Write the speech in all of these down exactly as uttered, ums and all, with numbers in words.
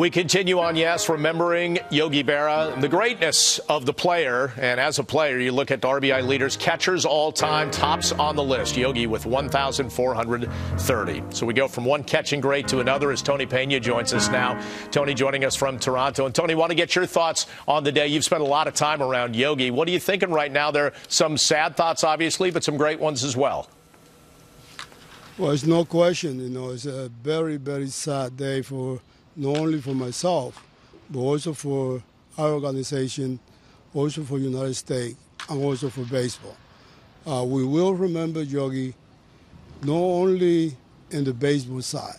We continue on, yes, remembering Yogi Berra, the greatness of the player. And as a player, you look at the R B I leaders, catchers all-time, tops on the list. Yogi with one thousand four hundred thirty. So we go from one catching great to another as Tony Pena joins us now. Tony joining us from Toronto. And, Tony, I want to get your thoughts on the day. You've spent a lot of time around Yogi. What are you thinking right now? There are some sad thoughts, obviously, but some great ones as well. Well, it's no question, you know, it's a very, very sad day for not only for myself, but also for our organization, also for United States, and also for baseball. Uh, we will remember Yogi not only in the baseball side.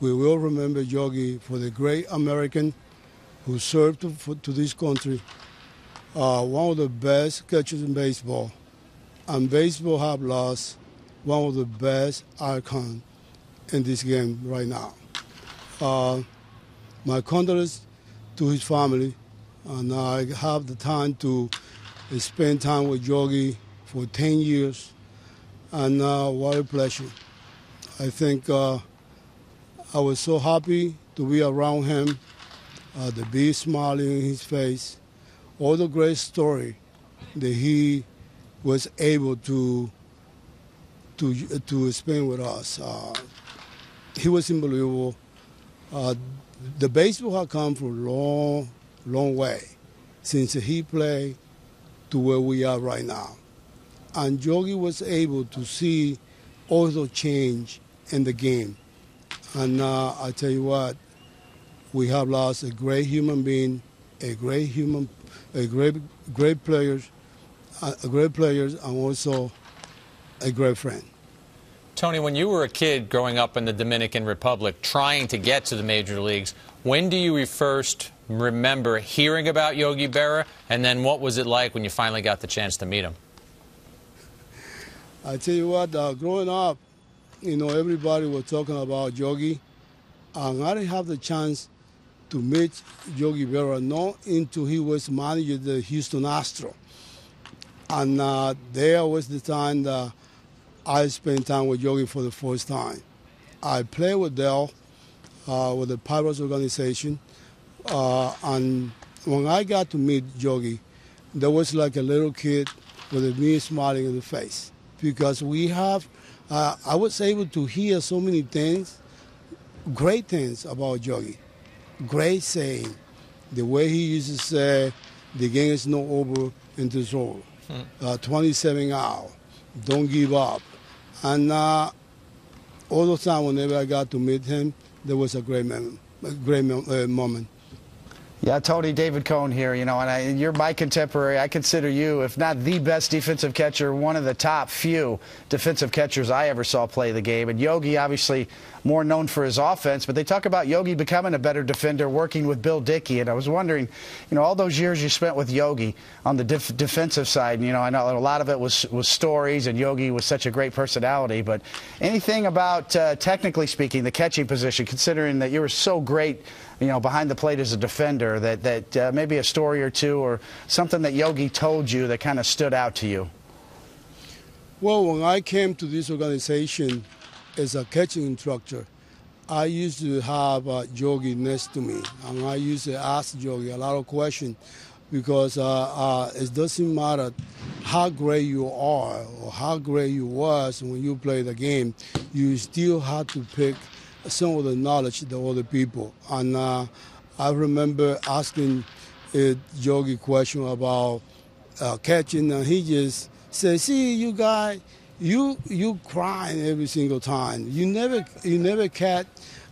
We will remember Yogi for the great American who served to, for, to this country, uh, one of the best catchers in baseball, and baseball have lost one of the best icons in this game right now. Uh, my condolences to his family, and I have the time to spend time with Yogi for ten years, and uh, what a pleasure. I think uh, I was so happy to be around him, uh, to be smiling in his face, all the great story that he was able to To, to spend with us. Uh, he was unbelievable. Uh, the baseball had come from a long, long way since he played to where we are right now. And Yogi was able to see all the change in the game. And uh, I tell you what, we have lost a great human being, a great human, a great, great players, uh, great players, and also a great friend. Tony, when you were a kid growing up in the Dominican Republic trying to get to the major leagues, when do you first remember hearing about Yogi Berra, and then what was it like when you finally got the chance to meet him? I tell you what, uh, growing up, you know, everybody was talking about Yogi, and I didn't have the chance to meet Yogi Berra, not until he was manager the Houston Astros. And uh, there was the time that I spent time with Yogi for the first time. I played with Dell, uh, with the Pirates organization, uh, and when I got to meet Yogi, there was like a little kid with a me smiling in the face, because we have, uh, I was able to hear so many things, great things about Yogi, great saying, the way he used to say, the game is not over until it's over, uh, twenty-seven hours, don't give up. And uh, all the time, whenever I got to meet him, there was a great moment. A great uh, moment. Yeah, Tony David Cone here, you know, and, I, and you're my contemporary. I consider you, if not the best defensive catcher, one of the top few defensive catchers I ever saw play the game. And Yogi, obviously, more known for his offense, but they talk about Yogi becoming a better defender working with Bill Dickey. And I was wondering, you know, all those years you spent with Yogi on the def defensive side, you know, I know a lot of it was, was stories, and Yogi was such a great personality, but anything about, uh, technically speaking, the catching position, considering that you were so great, you know, behind the plate as a defender, that, that uh, maybe a story or two or something that Yogi told you that kind of stood out to you? Well, when I came to this organization as a catching instructor, I used to have uh, Yogi next to me, and I used to ask Yogi a lot of questions, because uh, uh, it doesn't matter how great you are or how great you was when you play the game, you still had to pick some of the knowledge of other people. And uh, I remember asking a Yogi question about uh, catching, and he just said, "See, you guys, you you crying every single time. You never you never catch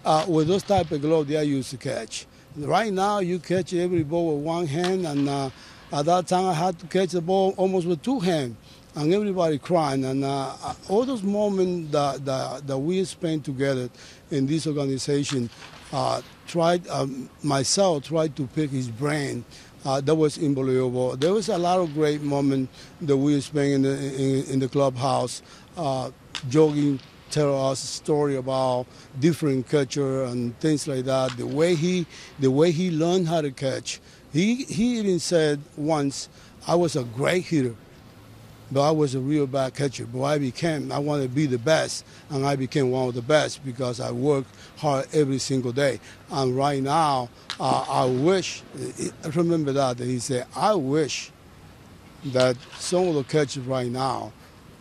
uh, with those type of gloves that I used to catch. Right now, you catch every ball with one hand, and uh, at that time, I had to catch the ball almost with two hands, and everybody crying." And uh, all those moments that, that that we spent together in this organization. Uh, tried um, myself tried to pick his brain. Uh, that was unbelievable. There was a lot of great moments that we spent in the in, in the clubhouse. Uh, Yogi tell us a story about different catcher and things like that. The way he the way he learned how to catch. He he even said once, "I was a great hitter. but I was a real bad catcher. But I became, I wanted to be the best, and I became one of the best because I worked hard every single day. And right now, uh, I wish, I remember that, that he said, I wish that some of the catchers right now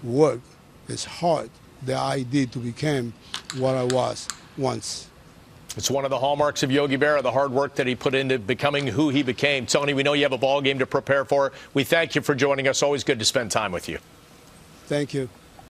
work as hard that I did to become what I was once. It's one of the hallmarks of Yogi Berra, the hard work that he put into becoming who he became. Tony, we know you have a ball game to prepare for. We thank you for joining us. Always good to spend time with you. Thank you.